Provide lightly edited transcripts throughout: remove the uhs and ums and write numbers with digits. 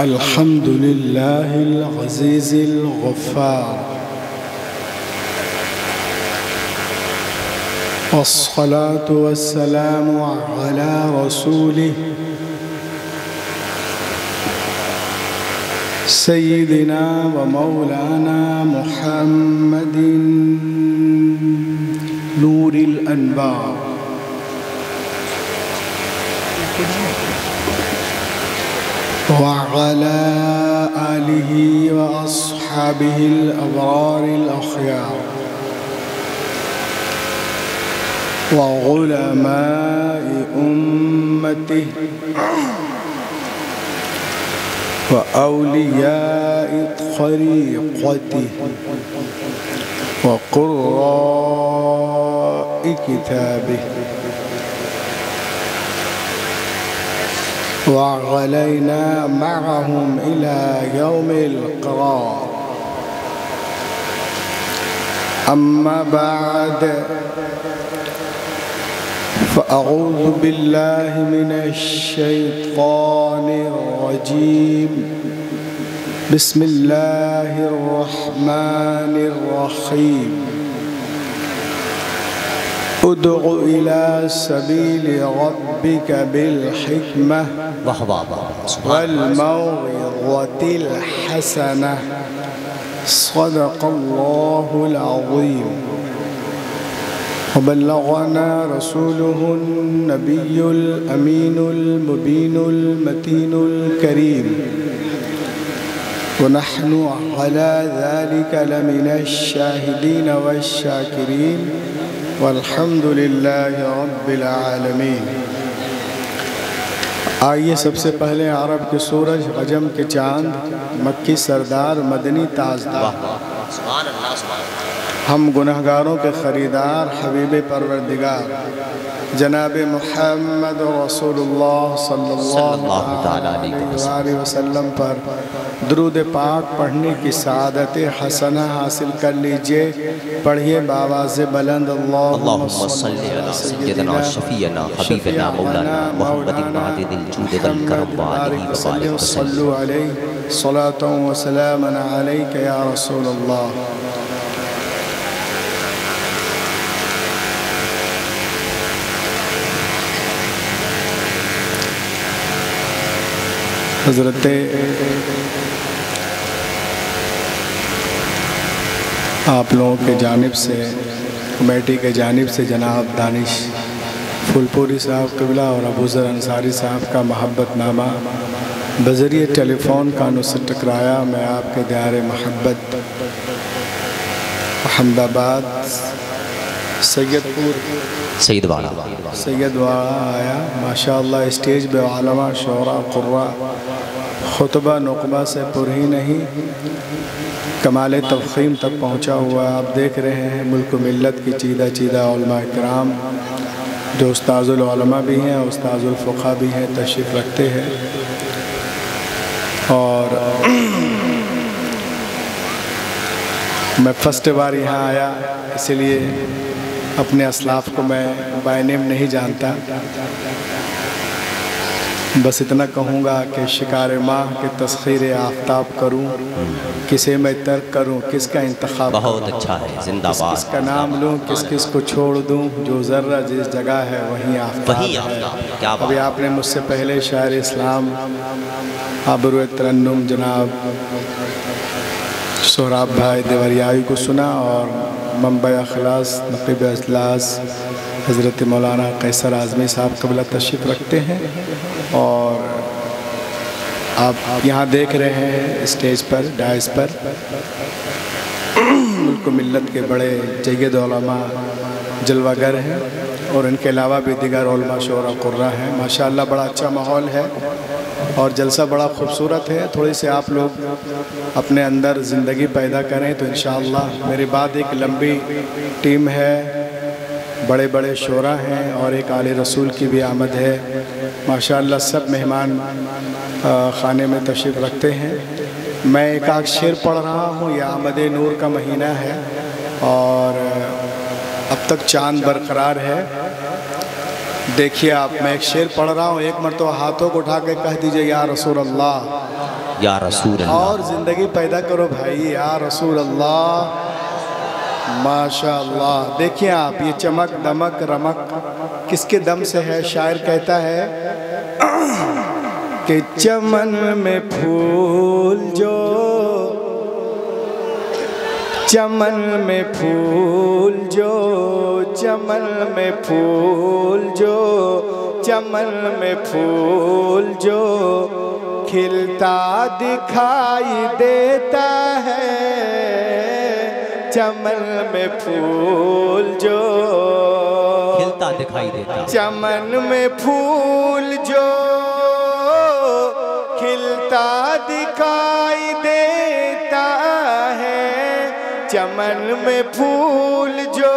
अल्हम्दुलिल्लाहिल अज़ीज़िल गफ़्फ़ार वस्सलातु वस्सलामु अला रसूलिहि सय्यिदिना व मौलाना मुहम्मदिन नूरिल अनवार। وعلى آله وأصحابه الأبرار الأخيار وعلماء أمته وأولياء طريقته وقراء كتابه وعلينا معهم إلى يوم القرار। أما بعد فأعوذ بالله من الشيطان الرجيم بسم الله الرحمن الرحيم ادع إلى سبيل ربك بالحكمة والموعظة الحسنة صدق الله العظيم وبلغنا رسوله النبي الأمين المبين المتين الكريم ونحن على ذلك لمن الشاهدين والشاكرين वल्हम्दुलिल्लाहि रब्बिल आलमीन। आइए सबसे पहले अरब के सूरज, अजम के चांद, मक्की सरदार, मदनी ताजदार, हम गुनहगारों के ख़रीदार, हबीब परवरदिगार जनाब मुहम्मद रसूलुल्लाह सल्लल्लाहु अलैहि वसल्लम पर दुरूद पाक पढ़ने की सादत हसना हासिल कर लीजिए। पढ़िए बावाज़े बुलंद अल्लाहुम्मा सल्ली अला सय्यिदिना शफीअना हबीबना मौलाना मुहम्मदिन मादिदिल जूदि वल करम व आलिहि व सल्लल्लाहु अलैहि वसल्लम अलैहि सलातन व सलामन अलैका या रसूलल्लाह। हज़रत आप लोगों के जानिब से, कमेटी के जानिब से जनाब दानिश फुलपुरी साहब क़िबला और अबूज़र अंसारी साहब का महब्बतनामा बज़रिए टेलीफ़ोन कानों से टकराया। मैं आपके दायरे महब्बत अहमदाबाद सैयदपुर सैयदवाड़ा आया। माशाअल्लाह स्टेज पे आलमा, शोरा, कुर्रा, खुतबा, नुकबा से पुर ही नहीं कमाल तफ़ख़ीम तक पहुँचा हुआ। आप देख रहे हैं मुल्क मिल्लत की चीदा चीदा उलमा इकराम जो उस्ताज़ुल उलमा भी हैं, उस्ताज़ुल फ़ुक़हा भी हैं, तशरीफ़ रखते हैं। और मैं फ़र्स्ट बार यहाँ आया, इसलिए अपने असलाफ को मैं बाय नेम नहीं जानता। बस इतना कहूँगा कि शिकार माह के तस्खीर आफ़ताब करूँ, किसे मैं तर्क करूँ, किसका इंतखाब बहुत अच्छा है, जिंदाबाद, किसका नाम लूँ, किस किस को छोड़ दूँ, जो ज़र्रा जिस जगह है वहीं आफ़ताब। अभी आपने मुझसे पहले शायर इस्लाम आबरू तरन्नुम जनाब सोहराब भाई देवरियाई को सुना और मुंबई अखलास नक़ीब अजलास हज़रत मौलाना कैसर आज़मी साहब क़िबला तशरीफ़ रखते हैं। और आप यहाँ देख रहे हैं स्टेज पर, डाइस पर मुल्क मिल्लत के बड़े जय्यद उलमा जलवागर हैं और इनके अलावा भी दीगर उलमा शोरा कुर्रा हैं। माशाअल्लाह बड़ा अच्छा माहौल है और जलसा बड़ा ख़ूबसूरत है। थोड़ी से आप लोग अपने अंदर ज़िंदगी पैदा करें तो इंशाअल्लाह। मेरे बाद एक लंबी टीम है, बड़े बड़े शोरा हैं और एक आले रसूल की भी आमद है। माशाअल्लाह सब मेहमान खाने में तशरीफ़ रखते हैं। मैं एक आध शेर पढ़ रहा हूँ। यह आमद नूर का महीना है और अब तक चाँद बरकरार है, देखिए आप, मैं एक शेर पढ़ रहा हूँ, एक मरतबा हाथों को उठा के कह दीजिए या रसूल अल्लाह, या रसूल अल्लाह, और ज़िंदगी पैदा करो भाई या रसूल अल्लाह। माशाल्लाह, देखिए आप, ये चमक दमक रमक किसके दम से है? शायर कहता है कि चमन में फूल जो, चमन में फूल जो, चमन में फूल जो, चमन में फूल जो खिलता दिखाई देता है, चमन में फूल जो खिलता दिखाई देता, चमन में फूल जो खिलता दिखाई देता है, चमन में फूल जो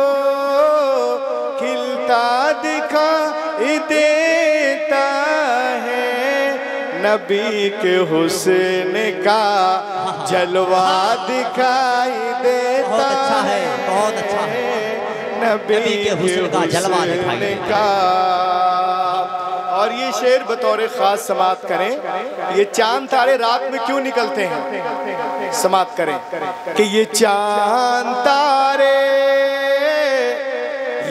खिलता दिखाई देता है, नबी के हुस्न का जलवा दिखाई देता, बहुत अच्छा है, बहुत अच्छा है, नबी के हुस्न का जलवा दिखाई देता। और ये शेर बतौर खास समाप्त करें, ये चांद तारे रात में क्यों निकलते हैं, समाप्त करें कि ये चांद तारे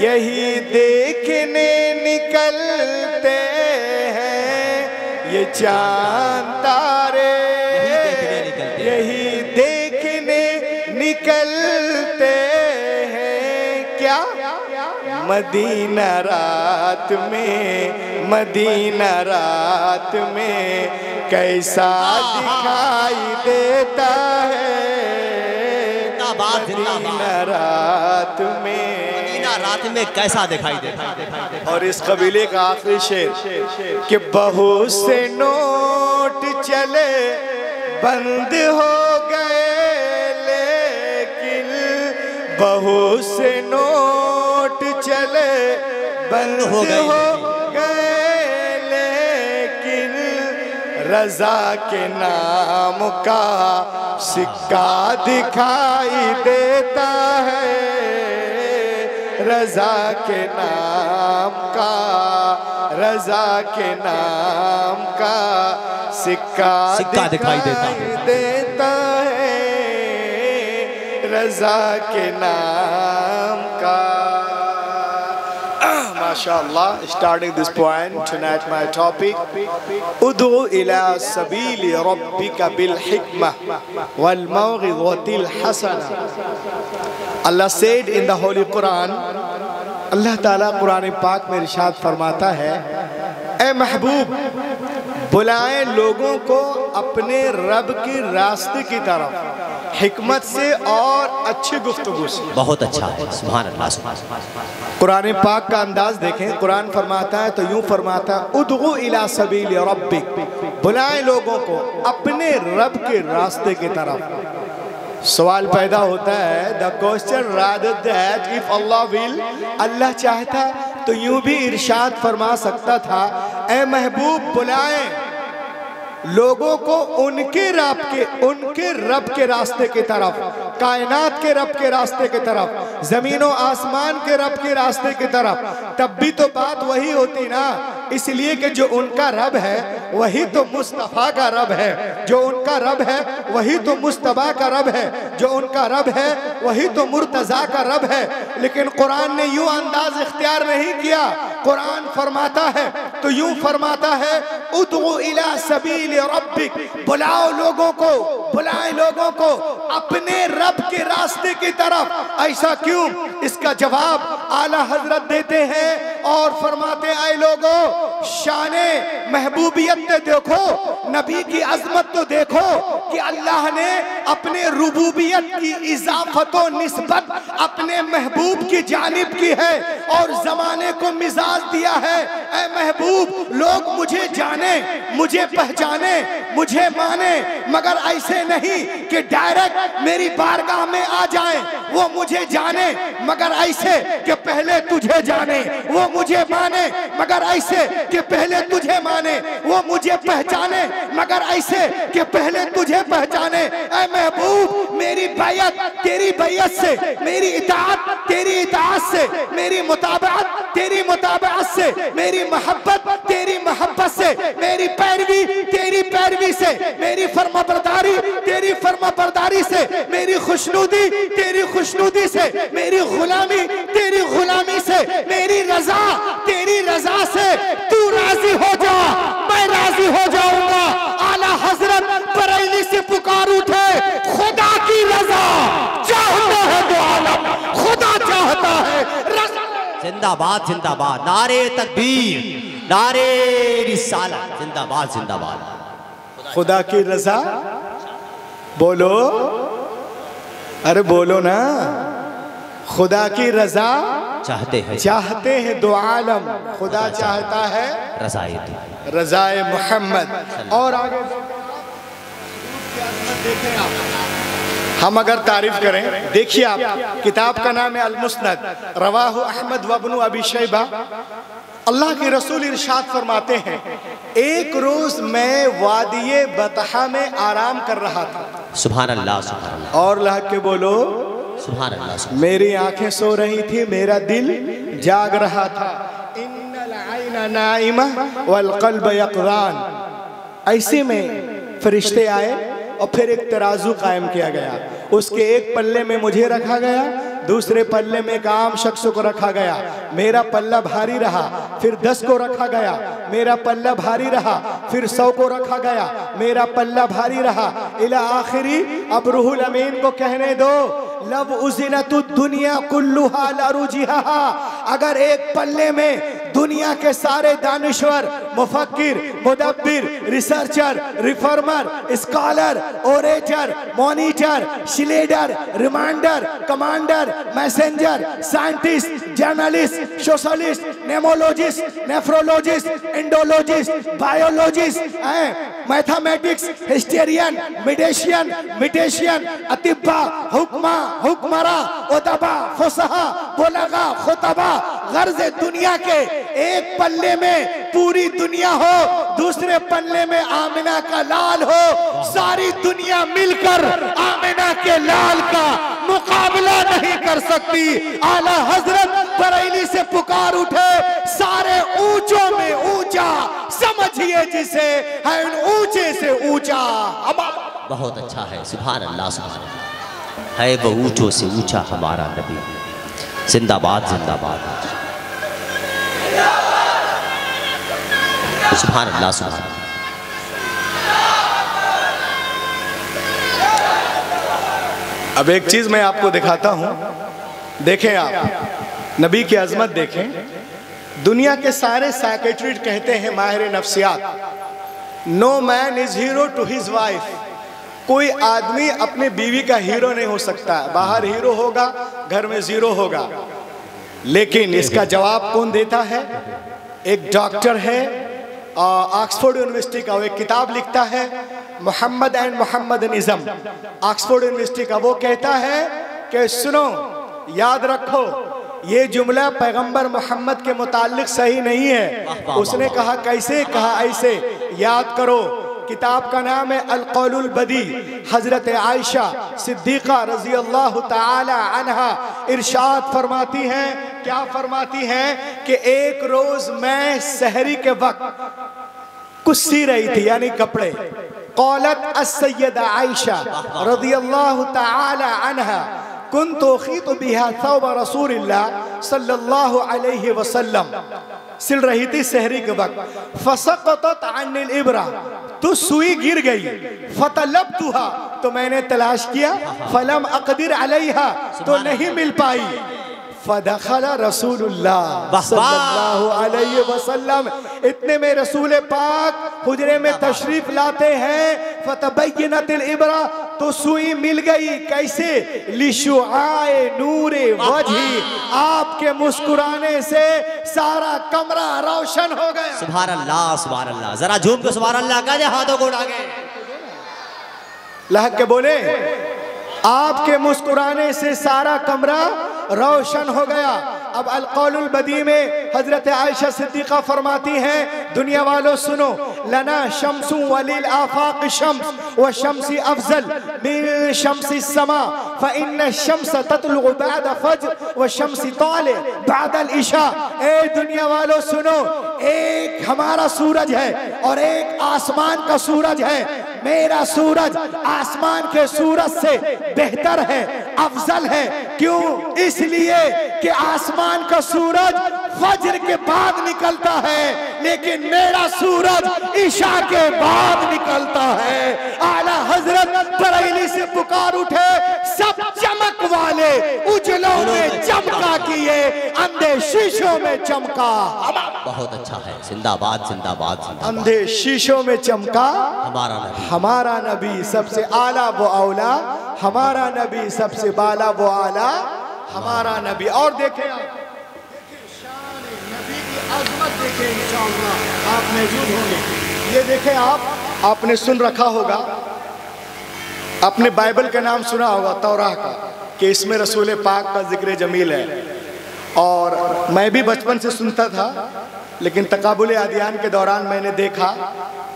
यही देखने निकलते हैं, ये चांद तारे यही देखने निकलते हैं, क्या मदीना रात में, मदीना रात में कैसा दिखाई देता है, मदीना रात में, मदीना रात में कैसा दिखाई देता है। और इस कबीले का आखिरी शेर कि बहुत से नोट चले बंद हो गए, लेकिन बहुत से नोट चले बंद हो गए, रजा के नाम का सिक्का दिखाई देता है, रजा के नाम का, रजा के नाम का सिक्का दिखाई देता है, रजा के नाम का। MashaAllah, starting this point tonight, my topic Udu ila sabili rabbika bil hikmah wal mawghizatil hasana. Allah said in the Holy Quran, Allah Ta'ala Quran Pak mein irshad farmata hai, Ae Mahboob, bulaye logon ko apne Rabb ki raaste ki taraf हिकमत से और अच्छी गुफ्तगू से। बहुत अच्छा है, सुभान अल्लाह। कुरान पाक का अंदाज देखें, कुरान फरमाता है तो यूँ फरमाता है उदू इला सबील रब्बिक, बुलाएं लोगों को अपने रब के रास्ते की तरफ। सवाल पैदा होता है, the question rather that if Allah will, Allah चाहता तो यूँ भी इरशाद फरमा सकता था, ए महबूब बुलाएं लोगों को उनके रब के, उनके रब के रास्ते की तरफ, कायनात के रब के रास्ते की तरफ, ज़मीन और आसमान के रब के रास्ते की तरफ। तब भी तो बात वही होती ना, इसलिए कि जो उनका रब है वही तो मुस्तफ़ा का रब है, जो उनका रब है वही तो मुस्तफ़ा का रब है, जो उनका रब है वही तो मुर्तज़ा का रब है। लेकिन कुरान ने यूँ अंदाज इख्तियार नहीं किया, कुरान फरमाता है तो यूँ फरमाता है उदउ इला सबील रब्बिक, बुलाओ लोगों को, बुलाएं लोगों को अपने रब के रास्ते की तरफ। ऐसा क्यों? इसका जवाब आला हजरत देते हैं और फरमाते आए लोगों, शाने महबूबियत देखो, नबी की अजमत तो देखो कि अल्लाह ने अपने रुबूबियत की इजाफत और निस्बत अपने महबूब की जानिब की है और जमाने को मिजाज दिया है, ऐ महबूब लोग मुझे जाने, मुझे पहचाने, मुझे माने, मगर ऐसे नहीं कि डायरेक्ट मेरी बारगाह में आ जाए। वो मुझे जाने मगर ऐसे कि पहले तुझे जाने। वो मुझे माने मगर ऐसे कि पहले तुझे माने। वो मुझे पहचाने मगर ऐसे कि पहले तुझे पहचाने। ऐ महबूब मेरी बैयत तेरी बैयत से, मेरी इताअत तेरी इताअत से, मेरी मुताबिअत तेरी मुताबिअत से, मेरी मोहब्बत तेरी मोहब्बत से, मेरी पैरवी तेरी पैरवी से, मेरी फर्माबरदारी तेरी फर्माबरदारी से, मेरी खुशनुदी तेरी खुशनुदी से, मेरी गुलामी तेरी गुलामी से, मेरी रजा तेरी रजा से। तू राजी हो जा, मैं राजी हो जाऊंगा। आला हजरत बरेली से पुकार उठे, खुदा की रजा चाहता है दो आलम, खुदा चाहता है रजा। जिंदाबाद जिंदाबाद, नारे तकबीर, नारे रिसालत, जिंदाबाद जिंदाबाद। खुदा की रजा बोलो, अरे बोलो ना। खुदा की रजा चाहते हैं दो आलम, खुदा चाहता है रजाए मोहम्मद। और आगे देखें आप, हम अगर तारीफ करें, देखिए आप, किताब का नाम है अल मुस्नद, रवाहु अहमद वब्नु अबी शैबा। अल्लाह के रसूल इरशाद फरमाते हैं, एक रोज मैं वादिये बतहा में आराम कर रहा था। सुभान अल्लाह, सुभान अल्लाह, और लहक के बोलो सुभान अल्लाह। मेरी आंखें सो रही थी, मेरा दिल जाग रहा था। इन्नल आइना नाइमा वल क़ल्ब यक़ज़ान। ऐसे में फरिश्ते आए और फिर एक तराजू कायम किया गया। उसके एक पल्ले में मुझे रखा गया, दूसरे पल्ले में एक आम शख्स को रखा गया। मेरा पल्ला भारी रहा, फिर 10 को रखा गया। मेरा पल्ला भारी रहा, फिर 100 को रखा गया। मेरा पल्ला भारी रहा इला आखिरी। अब रूहुल अमीन को कहने दो, लब उजिनतु दुनिया कुल्लुहा ला रुजिहा। अगर एक पल्ले में दुनिया के सारे दानिश्वर, मुफक्किर, मुदब्बिर, researcher, reformer, scholar, orator, monitor, शिलेडर, reminder, commander, messenger, scientist, journalist, socialist, नेमोलॉजिस्ट, nephrologist, Indologist, biologist, mathematics, historian, मिडेशियन, मिटेशियन, अतिब्बा, हुक्मा, हुक्मरा, उदबा, फुसहा, बुलगा, खुतबा। गर्ज दुनिया के एक पल्ले में पूरी दुनिया हो, दूसरे पल्ले में आमिना का लाल हो। सारी दुनिया मिलकर आमिना के लाल का मुकाबला नहीं कर सकती। आला हजरत बरेली से पुकार उठे, सारे ऊंचों में ऊंचा समझिए जिसे है, उन ऊंचे से ऊंचा। बहुत अच्छा है, सुभान अल्लाह, सुभान अल्लाह। है वो ऊंचों से ऊंचा हमारा नबी। जिंदाबाद जिंदाबाद, सुभान अल्लाह, सुभान अल्लाह। अब एक चीज मैं आपको दिखाता हूं, देखें आप नबी की अजमत देखें। दुनिया के सारे साइकेट्रिस्ट कहते हैं, माहिर नफ्सियात, no man is hero to his wife. कोई आदमी अपने बीवी का हीरो नहीं हो सकता। बाहर हीरो होगा, घर में जीरो होगा। लेकिन इसका जवाब कौन देता है? एक डॉक्टर है ऑक्सफोर्ड यूनिवर्सिटी का, वो एक किताब लिखता है Mohammad and Mohammedanism. Oxford university का वो कहता है कि सुनो, याद रखो, ये जुमला पैगंबर मोहम्मद के मुतालिक सही नहीं है। उसने कहा कैसे? कहा ऐसे, याद करो। किताब का नाम है अल-क़ौलुल बदी। हजरत आयशा सिद्दीक़ा रजी अल्लाह ताला अन्हा इरशाद फरमाती हैं, क्या फरमाती हैं कि एक रोज मैं सहरी के वक्त कुछ सी रही थी, यानी कपड़े। क़ौलत अस-सय्यदा आयशा रजी अल्लाह ताला अन्हा, कुन्तु खीतु बिहा थौब रसूलिल्लाह सल्लल्लाहु अलैहि वसल्लम। सिल रही थी सहरी के वक्त। फसक़तत अनिल इब्रा, तो सुई गिर गई। फतलबतुहा, तो मैंने तलाश किया। फलम अक़दिर अलैहा, तो नहीं मिल पाई। फदखला रसूलुल्लाह सल्लल्लाहु अलैहि वसल्लम। इतने में रसूल पाक हुजरे में तशरीफ लाते हैं। फतबय्यनतिल इबरा, तो सुई मिल गई। कैसे? लिशुआए नूरे वजही, आपके मुस्कुराने से सारा कमरा रोशन हो गया। सुभान अल्लाह, सुभान अल्लाह। जरा झूम के सुभान अल्लाह का, हाथों को उठा के लहक के बोले, आपके मुस्कुराने से सारा कमरा रोशन हो गया। अब अलकौलुल बदी में हजरत आयशा सिद्दीका फरमाती हैं, दुनिया वालों सुनो, लना शम्सु वलिल आफाक शम्स व शम्सी अफजल मिन शम्सी समा फइन्न शम्स ततलु बाद फज्र व शम्सी ताले बाद अल इशा। ए दुनिया वालों सुनो, एक हमारा सूरज है और एक आसमान का सूरज है। मेरा सूरज आसमान के सूरज से बेहतर है, अफजल है। क्यों? इसलिए कि आसमान का सूरज फजर के बाद निकलता है, लेकिन मेरा सूरज ईशा के बाद निकलता है। आला हजरत बरेली से पुकार उठे, सब चमक वाले उजलों में चमका किए, अंधे शीशों में चमका। बहुत अच्छा है, जिंदाबाद जिंदाबाद। अंधे शीशों में चमका हमारा नबी, सबसे आला वो औला हमारा नबी, सबसे बाला वो आला हमारा नबी। और देखें शान नबी की अजमत देखें, इंशाअल्लाह आप मौजूद होंगे। ये देखें आप, आपने सुन रखा होगा, आपने बाइबल का नाम सुना होगा तौराह का, कि इसमें रसूल पाक का जिक्र जमील है। और मैं भी बचपन से सुनता था, लेकिन तकाबुल आदियान के दौरान मैंने देखा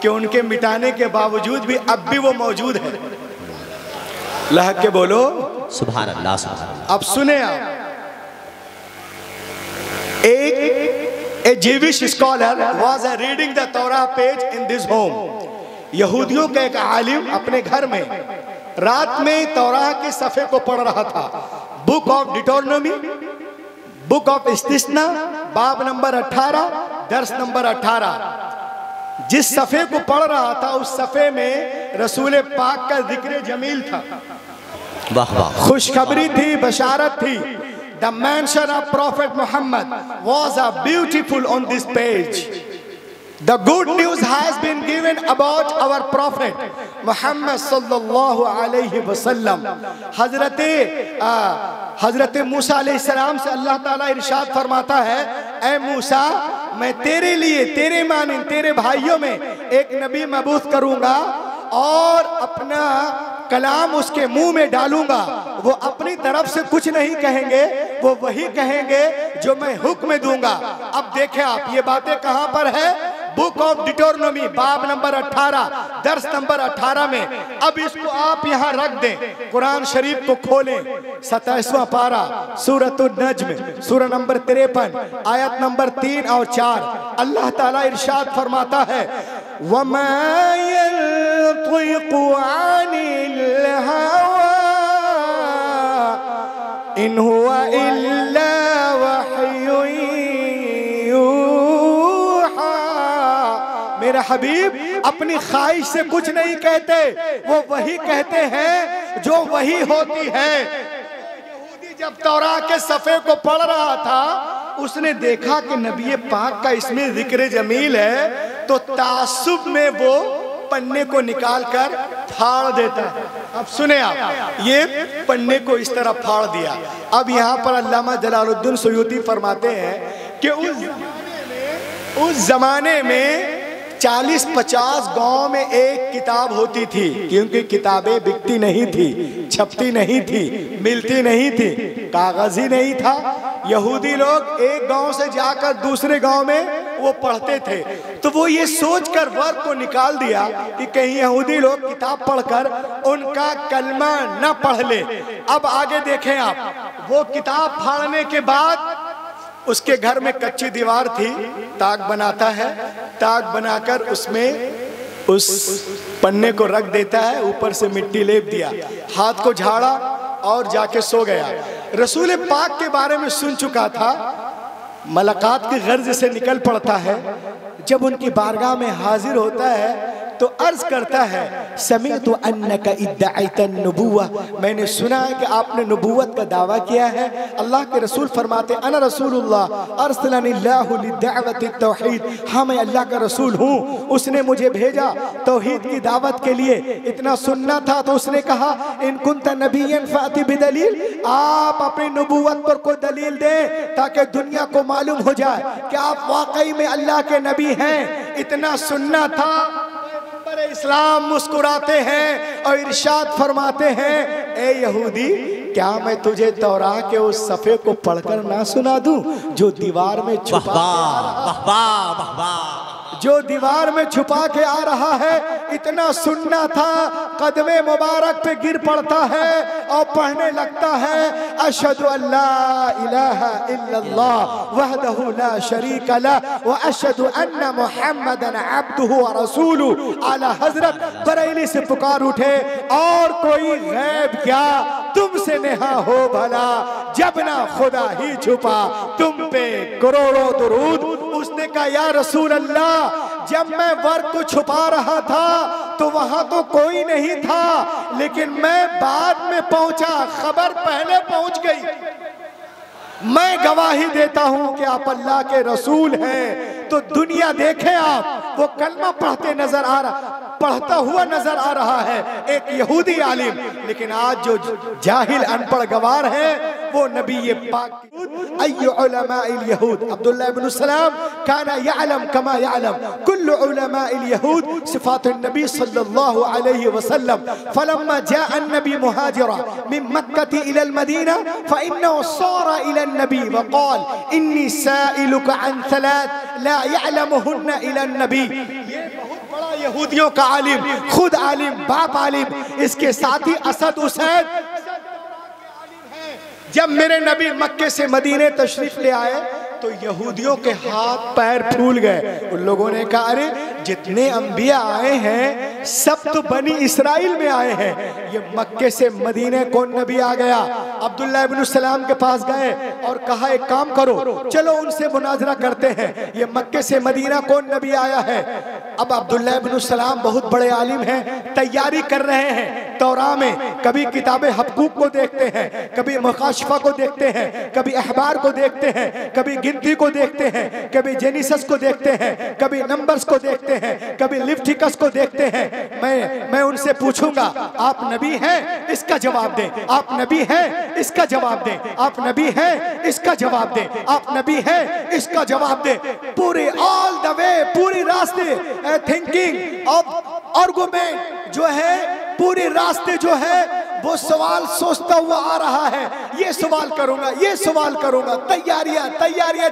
कि उनके मिटाने के बावजूद भी अब भी वो मौजूद है। लहक के बोलो सुभान अल्लाह, सुभान अल्लाह। अब सुने आप, एक Jewish scholar was reading the Torah page in this home. यहूदियों का एक आलिम अपने घर में रात में तौरा के सफे को पढ़ रहा था। Book of Deuteronomy, book of इस्तिस्ना, बाब नंबर 18, दर्स नंबर 18। जिस सफ़े को पढ़ रहा था उस सफ़े में रसूल पाक का जिक्र जमील था। खुशखबरी थी, बशारत थी। The mention of prophet Mohammad was a beautiful on this page. The good news has been given about our prophet Mohammad सल्लल्लाहु अलैहि वसल्लम। हजरत मूसा अलैहिस्सलाम से अल्लाह ताला इरशाद फरमाता है, ए मूसा, मैं तेरे लिए, तेरे माने, तेरे भाइयों में एक नबी मबूस करूँगा और अपना कलाम उसके मुंह में डालूंगा। वो अपनी तरफ से कुछ नहीं कहेंगे, वो वही कहेंगे जो मैं हुक्म दूंगा। अब देखें आप, ये बातें कहाँ पर है? बुक ऑफ डिटोर्नोमी, बाब नंबर 18, दर्स नंबर 18 में। अब इसको आप यहाँ रख दें, कुरान शरीफ को खोलें, 27वां पारा, सूरतुन नज्म, सूरह नंबर 53, आयत नंबर 3 और 4। अल्लाह ताला इरशाद फरमाता है, वमा यंतिकु अनिल हवा इन हुवा इल्ला मेरा हबीब अपनी ख्वाहिश से कुछ नहीं कहते, वो वही कहते हैं जो वही होती है। यहूदी जब तौरा के सफ़े को पढ़ रहा था, उसने देखा कि नबी पाक का इसमें जिक्र जमील है, तो तासुब में वो पन्ने को निकाल कर फाड़ देता है। अब सुने आप, ये पन्ने को इस तरह फाड़ दिया। अब यहाँ पर अल्लामा जलालुद्दीन सुयूती फरमाते हैं कि उस जमाने में 40-50 गांव में एक किताब होती थी, क्योंकि किताबें बिकती नहीं थी, छपती नहीं थी, मिलती नहीं थी, कागज ही नहीं था। यहूदी लोग एक गांव से जाकर दूसरे गांव में वो पढ़ते थे। तो वो ये सोचकर वर्ग को निकाल दिया कि कहीं यहूदी लोग किताब पढ़कर उनका कलमा न पढ़ ले। अब आगे देखें आप, वो किताब फाड़ने के बाद उसके घर में कच्ची दीवार थी, ताक बनाता है, ताक बनाकर उसमें उस पन्ने को रख देता है, ऊपर से मिट्टी लेप दिया, हाथ को झाड़ा और जाके सो गया। रसूल पाक के बारे में सुन चुका था, मुलाकात की गर्ज से निकल पड़ता है। जब उनकी बारगाह में हाजिर होता है तो अर्ज करता है समीअतु अन्नका इद्दाईतन नबुव्वा, मैंने सुना है कि आपने नबुव्वत का दावा किया है। अल्लाह के रसूल फरमाते अना रसूलुल्लाह अरसलनिल्लाहु लिद्दावतित तौहीद, हाँ मैं अल्लाह का रसूल हूँ, उसने मुझे भेजा तौहीद की दावत के लिए। इतना सुनना था तो उसने कहा इन कुन्ता नबीयन फाति बिदलील, आप अपनी नबुव्वत पर कोई दलील दें ताकि दुनिया को मालूम हो जाए कि आप वाकई में अल्लाह के नबी हैं। इतना सुनना था, इस्लाम मुस्कुराते हैं और इरशाद फरमाते हैं ए यहूदी, क्या मैं तुझे तौरा के उस सफ़े को पढ़कर ना सुना दूं जो दीवार में छुपा के आ रहा है। इतना सुनना था, कदमे मुबारक पे गिर पड़ता है और पढ़ने लगता है अशहदु अल्ला इलाहा इल्लल्लाह वहदहु ला शरीका लह व अशहदु अन्ना मुहम्मदन अब्दुहु व रसूलुहु। आला हजरत बरेली से पुकार उठे और कोई गैब क्या तुमसे नेहा हो भला, जब ना खुदा ही छुपा तुम पे करोड़ों दुरूद। उसने कहा या रसूल अल्लाह, जब मैं वर्ग को छुपा रहा था तो वहां तो कोई नहीं था, लेकिन मैं बाद में पहुंचा, खबर पहले पहुंच गई। मैं गवाही देता हूं कि आप अल्लाह के रसूल हैं। तो दुनिया देखे आप, वो कलमा पढ़ता हुआ नजर आ रहा है एक यहूदी आलिम, लेकिन आज जो जाहिल अनपढ़ गवार है वो नबी ये पाक अय्यु उलमाइल यहूद। अब्दुल्लाह इब्न सलाम काना यालम कमा यालम कुल्लु उलमाइल यहूद सिफातुन नबी सल्लल्लाहु अलैहि वसल्लम। फलम्मा जाअ नबी मुहाजिरा मिन मक्का इला अल मदीना फइन्नहु सारा इला अन नबी व قال इन्नी साइलुक अन सलात ला यालमुहुन इला अन नबी। यहूदियों का आलिम, खुद आलिम, बाप आलिम, इसके साथ ही असद हुसैन। जब मेरे नबी मक्के से मदीने तशरीफ ले आए तो यहूदियों के हाथ पैर फूल गए। उन लोगों ने कहा अरे जितने अंबिया आए हैं सब तो बनी इसराइल में आए हैं, ये मक्के से मदीने कौन नबी आ गया। अब्दुल्लाह इब्न सलाम के पास गए और कहा एक काम करो, चलो उनसे मुनाजरा करते हैं, ये मक्के से मदीना कौन नबी आया है। अब अब्दुल्लाह इब्न सलाम बहुत बड़े आलिम हैं, तैयारी कर रहे हैं, तौरा में कभी किताबें हबकूक को देखते हैं, कभी मुकाशफा को देखते हैं, कभी अहबार को देखते हैं, कभी गिनती को देखते हैं, कभी जेनिसस को देखते हैं, कभी नंबर्स को देखते हैं, कभी लिफ्टिकस को देखते हैं। मैं उनसे पूछूंगा आप नबी हैं, इसका जवाब दें, आप नबी हैं, इसका जवाब दें, आप नबी हैं, इसका जवाब दें, आप नबी हैं, इसका जवाब दें। पूरे ऑल द वे, पूरी रास्ते थिंकिंग ऑफ आर्गुमेंट जो है, पूरे रास्ते जो है वो सवाल सोचता हुआ आ रहा है, ये सवाल करूंगा, ये सवाल करूंगा, तैयारियां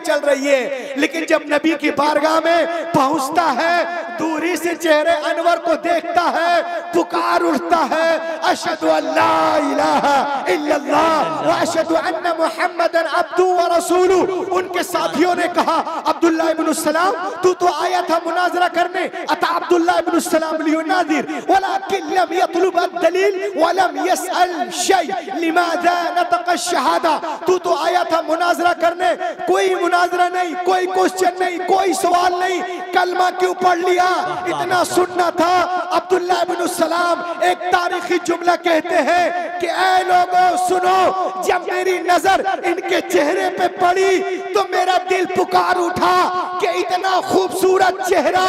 चल रही है। लेकिन जब नबी की बारगाह में पहुंचता है, दूरी से चेहरे अनवर को देखता है, पुकार उठता है अशहदु अल्ला इलाहा इल्लल्लाह व अशहदु अन्ना मुहम्मदन अब्दुहु व रसूलुहु। उनके साथियों ने कहा अब्दुल्लाह इब्न सलाम, तू तो आया था मुनाजरा करने, अता अब्दुल्लाह इब्न सलाम लियुनादिर वलाकिन लम यतलब अद-दलील व लम यस्अल शै लिमाज़ा नतक़ अश-शहादा। तू तो आया था मुनाजरा करने, कोई मुनाजरा नहीं, कोई क्वेश्चन नहीं, कोई सवाल नहीं, कलमा क्यों पढ़ लिया। इतना सुनना था। अब्दुल्लाह इब्न सलाम एक तारीखी जुमला कहते हैं कि ऐ लोगों सुनो, जब मेरी नजर इनके चेहरे पे पड़ी तो मेरा दिल पुकार उठा कि इतना खूबसूरत चेहरा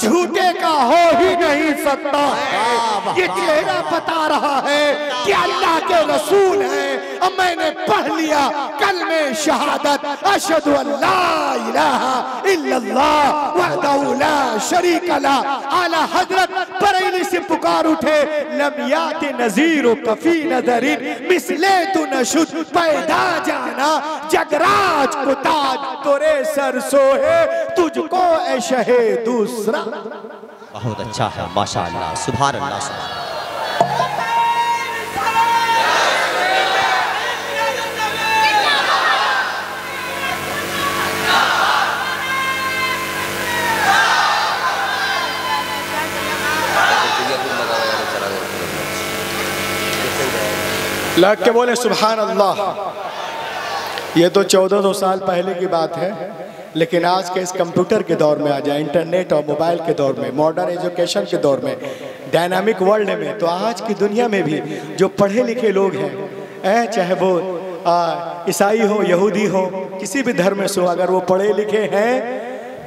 झूठे का हो ही नहीं सकता है। ये चेहरा बता रहा है कि अल्लाह के रसूल है। अब मैंने पढ़ लिया कलमे शहादत अशहदु अल्ला इलाहा इल्लल्लाह वहदहु ला शरीका लह। आला हजरत बरेली से पुकार उठे लम याति नज़ीरु कफी नज़रीन मिसले तु नशुद पैदा जाना जगराज को ताज तोरे सर सोहे तुझको ऐ शहे दूसरा। बहुत अच्छा है, माशाअल्लाह, सुभान अल्लाह, सुभान अल्लाह। लग के बोले सुभान अल्लाह। ये तो 1400 साल पहले की बात है, लेकिन आज के इस कंप्यूटर के दौर में, आज इंटरनेट और मोबाइल के दौर में, मॉडर्न एजुकेशन के दौर में, डायनामिक वर्ल्ड में, तो आज की दुनिया में भी जो पढ़े लिखे लोग हैं, चाहे वो ईसाई हो, यहूदी हो, किसी भी धर्म से हो, अगर वो पढ़े लिखे हैं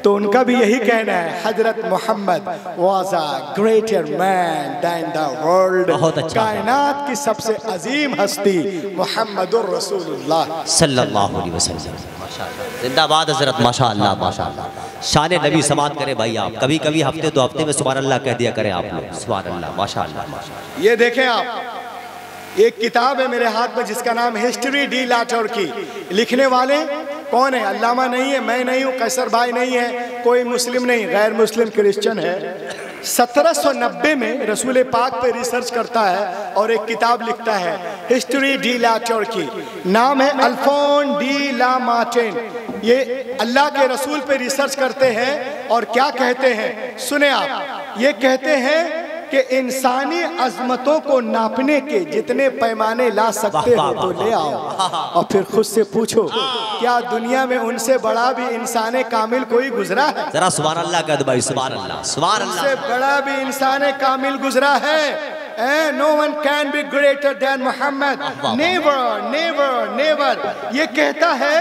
तो उनका भी यही कहना है, हजरत Mohammad was a greater man than the world, कायनात की सबसे अजीम हस्ती मोहम्मदुर रसूलुल्लाह सल्लल्लाहु अलैहि वसल्लम। माशाल्लाह, जिंदाबाद हजरत, माशाल्लाह माशाल्लाह, शान नबी समात करें भाई। आप कभी कभी हफ्ते दो हफ्ते में सुभान अल्लाह कह दिया करें आप लोग, सुभान अल्लाह माशाल्लाह। ये देखें आप, एक किताब है मेरे हाथ में जिसका नाम हिस्ट्री डी लाटोर की। लिखने वाले कौन है? अल्लामा नहीं है, मैं नहीं हूँ, कैसर भाई नहीं है, कोई मुस्लिम नहीं, गैर मुस्लिम क्रिश्चियन है। 1790 में रसूल पाक पर रिसर्च करता है और एक किताब लिखता है हिस्ट्री डी लाटोर की। नाम है अल्फोन डी ला मार्टिन। ये अल्लाह के रसूल पर रिसर्च करते हैं और क्या कहते हैं सुने आप। ये कहते हैं कि इंसानी अजमतों को नापने के जितने पैमाने ला सकते हो तो ले आओ और फिर खुद से पूछो क्या दुनिया में उनसे बड़ा भी इंसान कामिल कोई गुजरा है? जरा सुभान अल्लाह कह दो भाई, सुभान अल्लाह, सुभान अल्लाह। उनसे बड़ा भी इंसान कामिल गुजरा है? No one can be greater than Muhammad, never, never, never। ये कहता है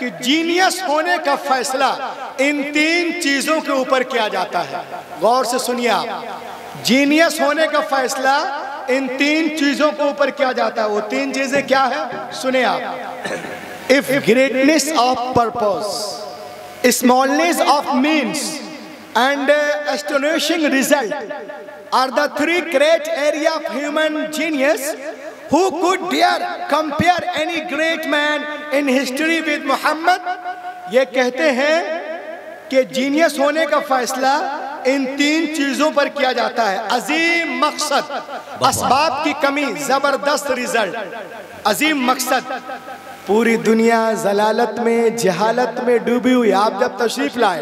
कि जीनियस होने का फैसला इन तीन चीजों के ऊपर किया जाता है। गौर से सुनिए आप, जीनियस होने का फैसला इन तीन चीजों के ऊपर किया जाता है। वो तीन चीजें क्या है सुने आप। If greatness of purpose, smallness of means and astonishing result are the three great area of human genius, who could dare compare any great man in history with Mohammad. ये कहते हैं कि जीनियस होने का फैसला इन तीन चीजों पर किया जाता है। अजीम मकसद, असबाब की कमी, जबरदस्त रिजल्ट। अजीम मकसद, पूरी दुनिया जलालत में, जहालत में डूबी हुई। आप जब तशरीफ लाए,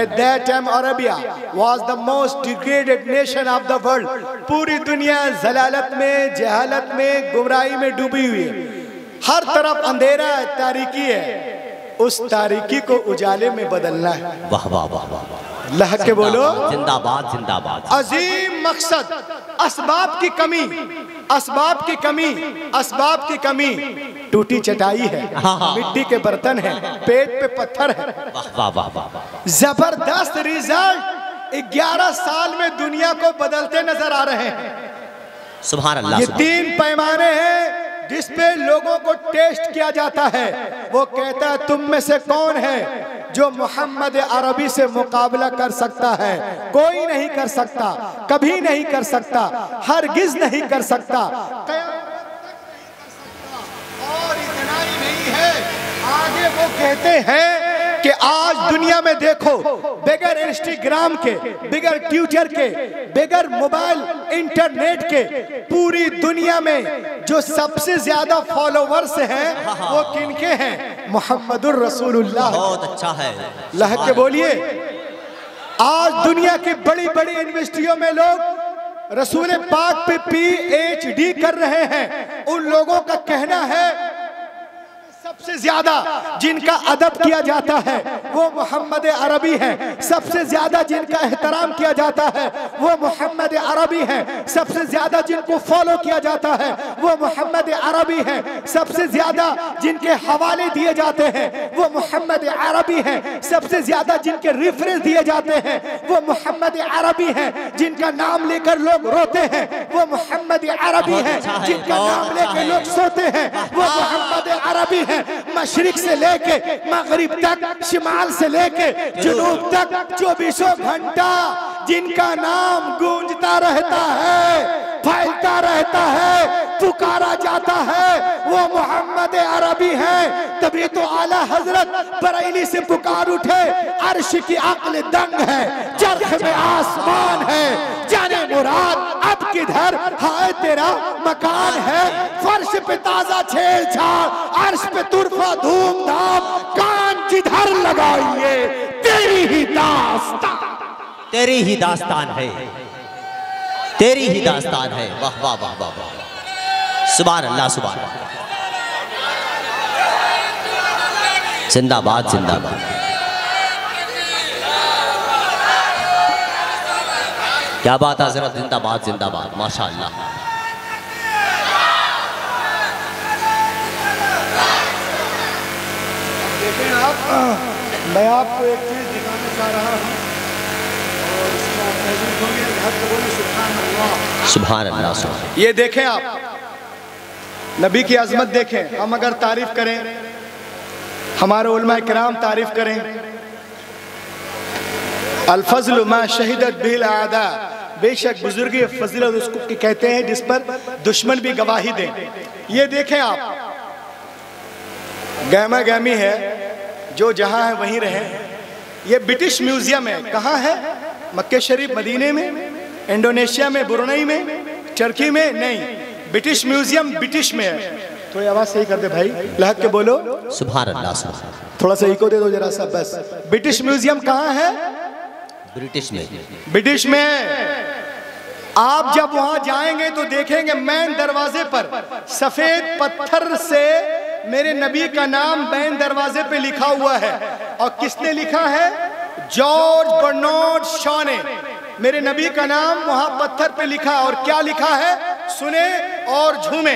at that time Arabia was the most degraded nation of the world. पूरी दुनिया जलालत में, जहालत में, गुमराही में डूबी हुई है। हर तरफ अंधेरा है, तारीकी है। उस तारीकी को उजाले में बदलना है। वाह वाह वाह वाह, लह के बोलो जिंदाबाद जिंदाबाद। अजीम मकसद, असबाब की कमी, असबाब की कमी, असबाब की कमी। टूटी चटाई है, मिट्टी के बर्तन है, पेट पे पत्थर है। वाह वाह वाह, जबरदस्त रिजल्ट। 11 साल में दुनिया को बदलते नजर आ रहे हैं। सुभान अल्लाह। ये तीन पैमाने हैं जिस पे लोगों को टेस्ट किया जाता है। वो कहता है तुम में से कौन है जो मोहम्मद अरबी से मुकाबला कर सकता है? कोई नहीं कर सकता, कभी नहीं कर सकता, हरगिज नहीं कर सकता, और इतना ही नहीं है, आगे वो कहते हैं कि आज दुनिया में देखो, बगैर इंस्टाग्राम के, बगैर ट्विटर के, बगैर मोबाइल इंटरनेट के, पूरी दुनिया में जो सबसे ज्यादा फॉलोवर्स हैं वो किनके हैं? मोहम्मदुर रसूलुल्लाह। बहुत अच्छा है, लह के बोलिए। आज दुनिया की बड़ी बड़ी यूनिवर्सिटियों में लोग रसूल पाक पे PhD कर रहे हैं। उन लोगों का कहना है सबसे ज्यादा जिनका अदब किया जाता है वो मोहम्मद अरबी है, सबसे ज्यादा जिनका एहतराम किया जाता है वो मोहम्मद अरबी है, सबसे ज्यादा जिनको फॉलो किया जाता है वो मोहम्मद अरबी है, सबसे ज्यादा जिनके हवाले दिए जाते हैं वो मोहम्मद अरबी है, सबसे ज्यादा जिनके रेफरेंस दिए जाते हैं वो मोहम्मद अरबी है, जिनका नाम लेकर लोग रोते हैं वो मोहम्मद अरबी है, जिनका नाम लेकर लोग सोते हैं वो मोहम्मद अरबी है। मशरिक से लेके मगरिब तक, शिमाल से लेके जुनूब तक, 24 घंटा जिनका नाम गूंजता रहता है, फैलता रहता है, पुकारा जाता है वो मोहम्मद अरबी है। तभी तो आला हजरत बरेली से पुकार उठे, अर्श की अक्ल दंग है, चरख में आसमान है, जाने मुराद अब किधर हाय तेरा मकान है। फर्श पे ताजा छेड़छाड़, अर्श पे तुरफा धूमधाम, कान किधर लगाइए, तेरी ही दास्तान है, तेरी ही दास्तान है। वाह वाह वाह वाह वाह, सुभान अल्लाह सुभान अल्लाह, जिंदाबाद जिंदाबाद। क्या बात है, जरा जिंदाबाद जिंदाबाद, माशाल्लाह। लेकिन आप, मैं आपको एक चीज दिखाना चाह रहा हूँ और इसका तहजीब हो गया, हर लोगों ने सुभान अल्लाह। ये देखें आप नबी की अजमत देखें। हम अगर तारीफ करें, हमारे उलमाए किराम तारीफ करें, अल-फज़्लु मा शहिदत बिल आदा, बेशक बुजुर्गी फजीलत उसको कहते हैं जिस पर दुश्मन भी गवाही दे। ये देखें आप, गहमा गहमी है, जो जहां है वहीं रहे। ये ब्रिटिश म्यूजियम है, कहाँ है? मक्के शरीफ, मदीने में, इंडोनेशिया में, ब्रुनई में, टर्की में नहीं। ब्रिटिश म्यूजियम ब्रिटिश में है। थोड़ी आवाज सही कर दे भाई, लहक के बोलो सुभान अल्लाह। थोड़ा सा इको दे दो जरा सा, बस। ब्रिटिश म्यूजियम कहाँ है? ब्रिटिश में। ब्रिटिश में आप जब वहां जाएंगे तो देखेंगे मेन दरवाजे पर सफेद पत्थर से मेरे नबी का नाम मेन दरवाजे पे लिखा हुआ है। और किसने लिखा है? जॉर्ज बर्नार्ड शॉ ने। मेरे नबी का नाम वहां पत्थर पे लिखा। और क्या लिखा है? सुने और झूमे।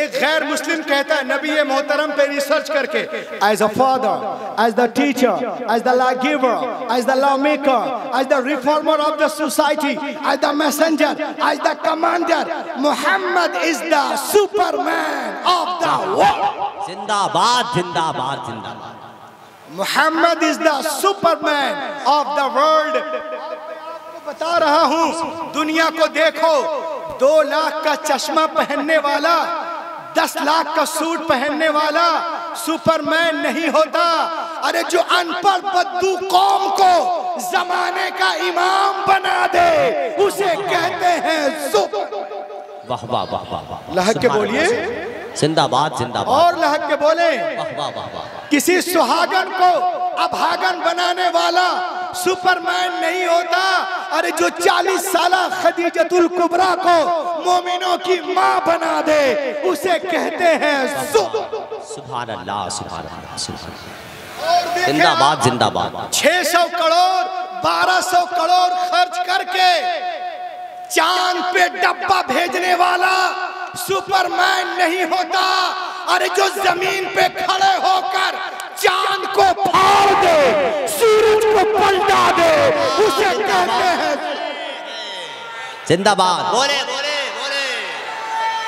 एक गैर मुस्लिम कहता है नबी मोहतरम पे रिसर्च करके, as a father, as the teacher, as the law giver, as the law maker, as the reformer of the society, as the messenger, as the commander, Mohammad is the superman of the world. जिंदाबाद जिंदाबाद जिंदाबाद, Mohammad is the superman of the world. बता रहा हूं, दुनिया को देखो, 2 लाख का चश्मा पहनने वाला, 10 लाख का सूट पहनने वाला सुपरमैन नहीं होता। अरे जो अनपढ़ बद्दू कौम को जमाने का इमाम बना दे उसे कहते हैं सुपर। वाह वाह वाह वाह, लहक के बोलिए जिंदाबाद जिंदाबाद, और लहक के बोले वाह वाह वाह। किसी सुहागन को अभागन बनाने वाला सुपरमैन नहीं होता। अरे जो 40 साल खदीजतुल कुबरा को मोमिनों की माँ बना दे उसे कहते हैं सुभान अल्लाह सुभान अल्लाह। जिंदाबाद जिंदाबाद। 600 करोड़ 1200 करोड़ खर्च करके चांद पे डब्बा भेजने वाला सुपरमैन नहीं होता। अरे जो जमीन पे खड़े होकर चांद को फाड़ दे, सूरज को पलटा दे उसे कहते हैं जिंदाबाद। बोले बोले बोले,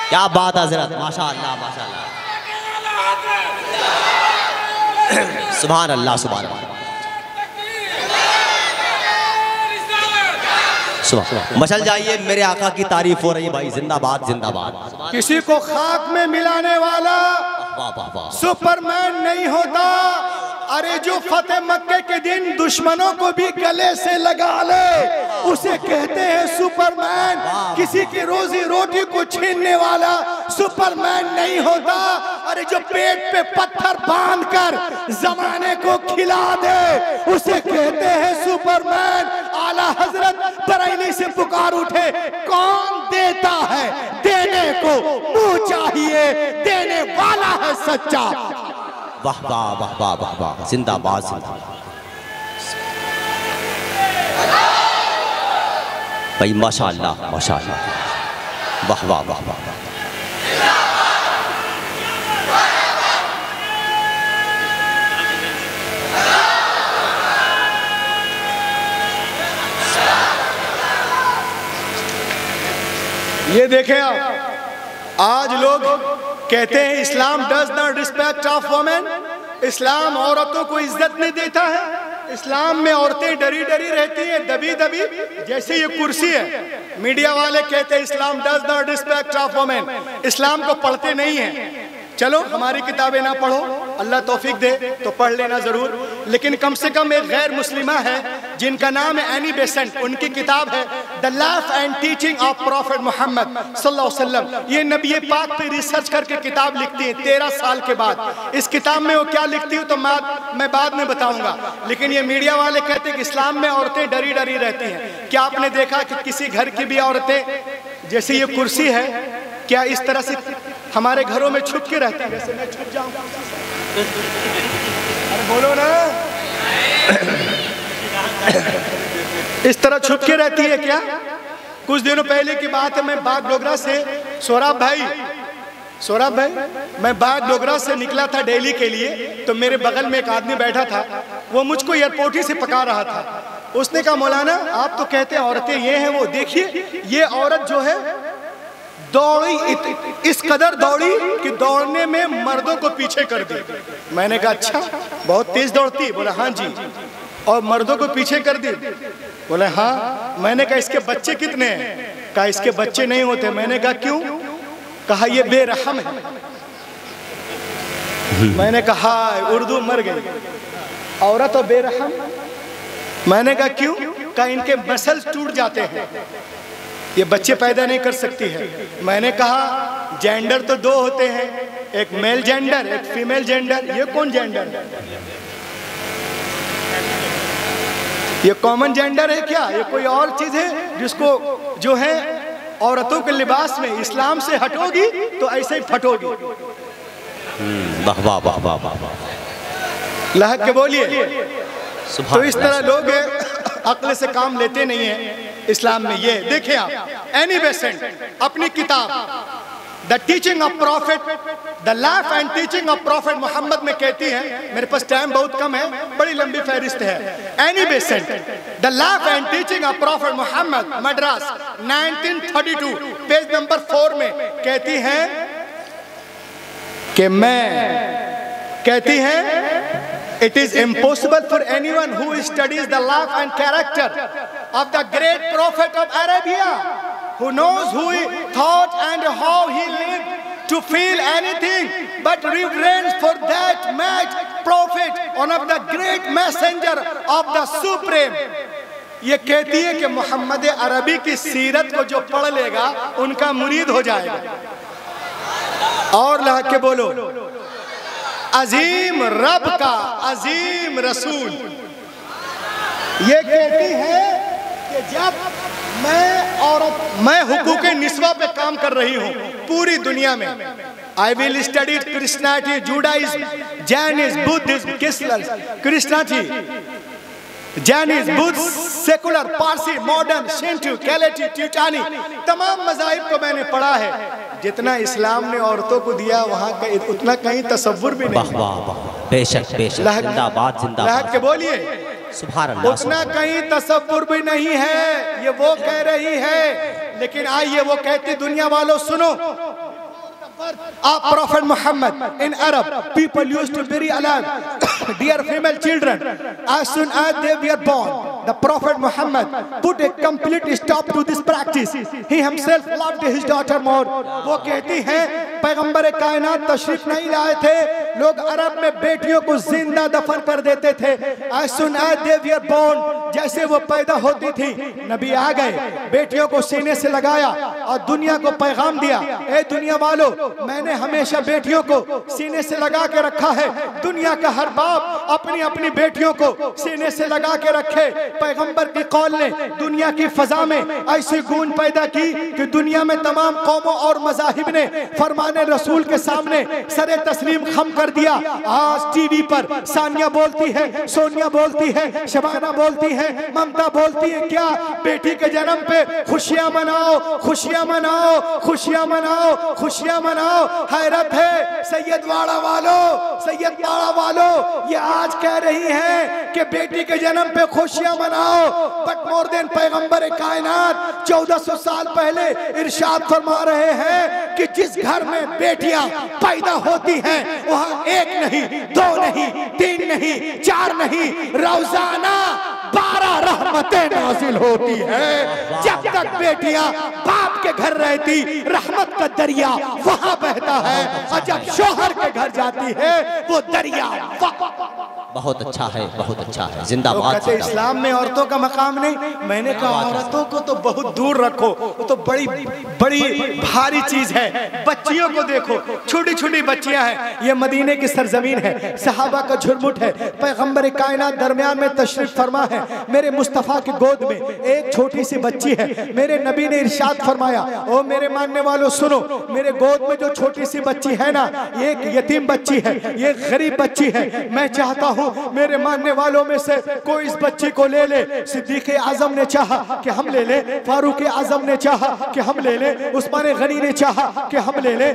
क्या बात है हजरत, माशाल्लाह माशाल्लाह, सुभान अल्लाह सुभान अल्लाह। मचल जाइए, मेरे आका की तारीफ हो रही है भाई, जिंदाबाद जिंदाबाद। किसी को खाक में मिलाने वाला सुपरमैन नहीं होता। अरे जो फतेह मक्के के दिन दुश्मनों को भी गले से लगा ले उसे कहते हैं सुपरमैन। किसी की रोजी रोटी को छीनने वाला सुपरमैन नहीं होता। अरे जो पेट पे पत्थर बांधकर जमाने को खिला दे उसे कहते हैं सुपरमैन। आला हजरत बरेली से पुकार उठे, कौन देता है देने को, मुंह चाहिए देने वाला है सच्चा। वाह वाह वाह वाह वाह वाह, जिंदाबाद जिंदाबाद भाई, माशाल्लाह माशाल्लाह, वाह वाह वाह वाह। ये देखें आप, आज लोग कहते हैं Islam does not respect of women, इस्लाम औरतों को इज्जत नहीं देता है, इस्लाम में औरतें डरी डरी रहती हैं, दबी दबी, जैसे ये कुर्सी है। मीडिया वाले कहते हैं Islam does not respect of women, इस्लाम को पढ़ते नहीं हैं। चलो हमारी किताबें ना पढ़ो, अल्लाह तौफीक दे तो पढ़ लेना जरूर, लेकिन कम से कम एक गैर मुस्लिमा है जिनका नाम है एनी बेसेंट, उनकी किताब है the life and teaching of prophet Mohammad सल्लल्लाहु अलैहि वसल्लम। ये नबी पाक पे रिसर्च करके किताब लिखती है 13 साल के बाद। इस किताब में वो क्या लिखती है तो मैं बाद में बताऊंगा। लेकिन ये मीडिया वाले कहते हैं कि इस्लाम में औरतें डरी डरी रहती हैं। क्या आपने देखा कि किसी घर की भी औरतें, जैसे ये कुर्सी है, क्या इस तरह से हमारे घरों में छुप के रहती है? जैसे मैं छुप जाऊं, अरे बोलो ना, इस तरह छुप के रहती है क्या? कुछ दिनों पहले की बात है, मैं बाग डोगरा से सौरभ भाई मैं बाग डोगरा से निकला था दिल्ली के लिए। तो मेरे बगल में एक आदमी बैठा था, वो मुझको एयरपोर्ट ही से पका रहा था। उसने कहा मौलाना आप तो कहते हैं औरतें ये हैं वो, देखिए ये औरत जो है दौड़ी, इस कदर दौड़ी कि दौड़ने में मर्दों को पीछे कर दी। मैंने कहा अच्छा बहुत तेज दौड़ती? बोला हाँ जी। और मर्दों को पीछे कर दी? बोले हाँ। मैंने कहा इसके बच्चे कितने हैं? कहा इसके बच्चे नहीं होते। मैंने कहा क्यों? कहा ये बेरहम है। मैंने कहा उर्दू मर गई, औरत और बेरहम। मैंने कहा क्यों? कहा इनके मसल्स टूट जाते हैं, ये बच्चे पैदा नहीं कर सकती है। मैंने कहा जेंडर तो दो होते हैं, एक मेल जेंडर एक फीमेल जेंडर, ये कौन जेंडर है? ये कॉमन जेंडर है क्या? ये कोई और चीज है जिसको जो है औरतों के लिबास में इस्लाम से हटोगी तो ऐसे ही फटोगी। लहक के बोलिए। तो इस तरह लोग अक्ल से काम लेते नहीं है इस्लाम में। ये देखें आप एनी बेसेंट अपनी किताब the teaching of prophet, the life and teaching of prophet Mohammad में कहती है, मेरे पास टाइम बहुत कम है, बड़ी लंबी फहरिस्त है। Annie Besant the life and teaching of prophet Mohammad Madras 1932 page number 4 में कहती है कि मैं कहती है it is impossible for anyone who studies the life and character of the great prophet of Arabia, who knows who he thought and how he lived, to feel anything but reverence for that mad prophet, one of the great messenger of the supreme. ये कहती है कि मोहम्मद अरबी की सीरत को जो पढ़ लेगा उनका मुरीद हो जाएगा। और लहक के बोलो। अजीम रब का अजीम रसूल ये कहती है कि जब मैं हुकूके निस्वा पे काम कर रही हूँ पूरी दुनिया में, I will study Christianity, Judaism, Jainism, Buddhism, secular, Parsi, modern, Shinto, कैलेटी, ट्यूटानी, तमाम मज़ाहिब को मैंने पढ़ा है। जितना इस्लाम ने औरतों को दिया वहाँ का उतना कहीं तसव्वुर भी नहीं। बेशक बेशक जिंदाबाद जिंदाबाद के बोलिए। उतना कहीं तसव्वुर भी नहीं है, ये वो कह रही है। लेकिन आइए वो कहती, दुनिया वालों सुनो, Prophet Muhammad in Arab people used to bury alive dear female children as soon as they were born. The Prophet Muhammad put a complete stop to this practice. He himself loved his daughter more. वो कहती है पैगंबर कायनात तशरीफ नहीं लाए थे, लोग अरब में बेटियों को जिंदा दफन कर देते थे। as soon as they were born, जैसे वो पैदा होती थी नबी आ गए, बेटियों को सीने से लगाया और दुनिया को पैगाम दिया, ए दुनिया वालों मैंने हमेशा बेटियों को सीने से लगा के रखा है। दुनिया का हर बाप अपनी अपनी बेटियों को सीने से लगा के रखे। पैगंबर की कौल ने दुनिया की फजा में ऐसी गूंज पैदा की कि दुनिया में तमाम कौमों और मजाहिब ने फरमाने रसूल के सामने सरे तस्लीम खम कर दिया। आज टीवी पर सानिया बोलती है, सोनिया बोलती है, शबाना बोलती है, ममता बोलती है, क्या बेटी के जन्म पे खुशियां मनाओ, खुशियां मनाओ, खुशियां मनाओ, खुशियां मनाओ। हैरत है सैयदवाड़ा वालों, सैयदवाड़ा वालों, ये आज कह रही है कि बेटी के जन्म पे खुशियां मनाओ। बट मोर देन पैगंबर कायनात 1400 साल पहले इरशाद फरमा रहे हैं कि जिस घर में बेटियां पैदा होती हैं वहाँ एक नहीं, दो नहीं, तीन नहीं, चार नहीं, रोजाना 12 रहमतें नाजिल होती है। जब तक बेटियां बाप के घर रहती रहमत का दरिया वहां बहता है, और जब शोहर के घर जाती है वो दरिया। बहुत अच्छा है, बहुत अच्छा है, जिंदाबाद। इस्लाम में औरतों का मकाम नहीं। मैंने कहा औरतों को तो बहुत दूर रखो, वो तो बड़ी बड़ी भारी चीज है। बच्चियों को देखो, छोटी छोटी बच्चियां हैं, ये मदीने की सरजमीन है, सहाबा का झुरमुट है, पैगम्बर कायनात दरमियान में तशरीफ फरमा है। है, मेरे मुस्तफ़ा के गोद में एक छोटी सी बच्ची है। मेरे नबी ने इरशाद फरमाया, ओ मेरे मानने वालों सुनो, मेरे गोद में जो छोटी सी बच्ची है ना, ये एक यतीम बच्ची है, ये गरीब बच्ची है। मैं चाहता हूँ मेरे मानने वालों में से कोई इस बच्ची को ले ले। सिद्दीक़ आज़म ने चाहा कि हम ले ले, फारूक आज़म ने चाहा कि हम ले ले, उस्मान गनी ने चाहा कि हम ले ले,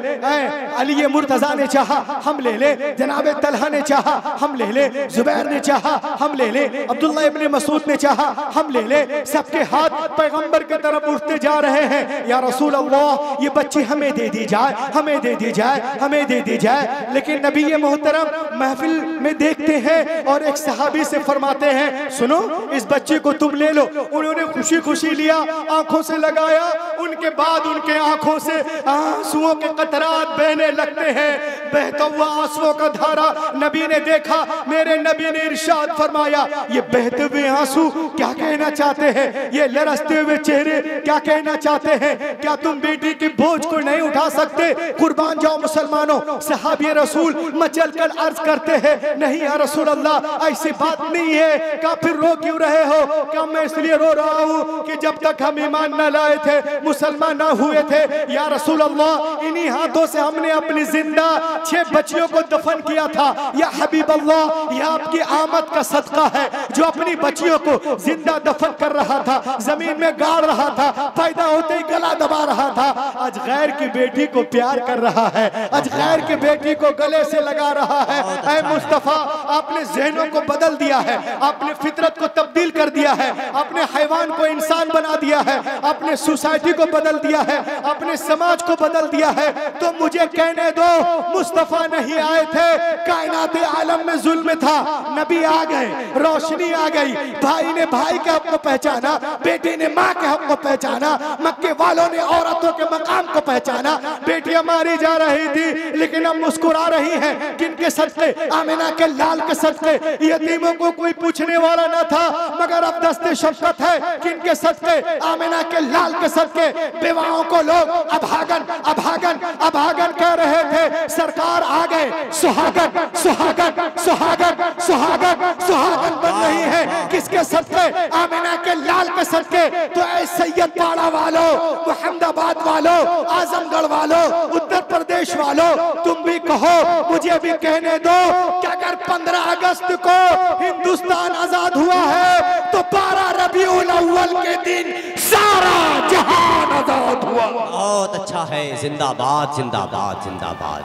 अली मुर्तज़ा ने चाहा हम ले ले, जनाब तलहा ने चाहा हम ले ले, जुबैर ने चाहा हम ले ले, अब्दुल्ला इब्न मसूद ने चाहा हम ले ले। सबके हाथ पैगंबर की तरफ उठते जा रहे हैं, या रसूल अल्लाह ये बच्ची हमें दे दी जाए, हमें दे दी जाए, हमें दे दी जाए। लेकिन नबी मोहतरम महफिल में देखते हैं और एक सहाबी से फरमाते हैं, सुनो इस बच्चे को तुम ले लो। उन्होंने खुशी खुशी लिया, आंखों से लगाया, उनके बाद उनके आंखों से आंसुओं के कतरात बहने लगते हैं। बहता हुआ आंसुओं का धारा नबी ने देखा, मेरे नबी ने इरशाद फरमाया, ये बहते हुए आंसू क्या कहना चाहते हैं, ये लरसते हुए चेहरे क्या कहना चाहते हैं, क्या तुम बेटी के बोझ को नहीं उठा सकते? कुर्बान जाओ मुसलमानों। सहाबी रसूल मचल कर अर्ज करते हैं, नहीं या रसूल अल्लाह ऐसी बात नहीं है। क्या फिर रो क्यों रहे हो? क्या मैं इसलिए रो रहा हूँ कि जब तक हम ईमान न लाए थे, मुसलमान ना हुए थे, या रसूल अल्लाह इन्हीं हाथों से हमने अपनी जिंदा 6 बच्चियों को दफन किया था। या हबीब अल्लाह, यह आपकी आमद का सदका है जो अपनी बच्चियों को जिंदा दफन कर रहा था, जमीन में गाड़ रहा था, पैदा होते ही गला दबा रहा था। आज गैर की बेटी को प्यार कर रहा है, आज गैर की बेटी को गले से लगा रहा है। ऐ मुस्तफ़ा, आपने जहनों को बदल दिया है, आपने फितरत को तब्दील कर दिया है, आपने हैवान को इंसान बना दिया है, आपने सोसाइटी को बदल दिया है, अपने समाज को बदल दिया है। तो मुझे कहने दो, मुस्तफ़ा नहीं आए थे, कायनात आलम में जुल्म था, नबी आ गए, रोशनी आ गई। भाई ने भाई के हक को पहचाना, बेटी ने माँ के हक को पहचाना, मक्के वालों ने औरतों के मकाम को पहचाना। बेटियां मारी जा रही थी लेकिन अब मुस्कुरा रही है, किनके सदके? आमिना के लाल के सदके। यतीमों को कोई पूछने वाला न था मगर अब दस्ते शफकत है, किनके सदके? आमिना के लाल के सदके। बेवाओं को लोग अभागन अभागन अभागन कह रहे थे, सरकार आ गए, सुहागन सुहागन सुहागन सुहागन सुहागन बन रही है, किसके सदके? आमिना के लाल के सदके। तो ऐ सैयदपाड़ा वालों, मुहम्मदाबाद वालों, आजमगढ़ वालों, उत्तर प्रदेश वालों, तुम भी कहो, मुझे भी कहने दो कि अगर 15 अगस्त को हिंदुस्तान आजाद हुआ है तो 12 रबीउल अव्वल के दिन सारा जहान आजाद हुआ। बहुत अच्छा है, जिंदाबाद जिंदाबाद जिंदाबाद।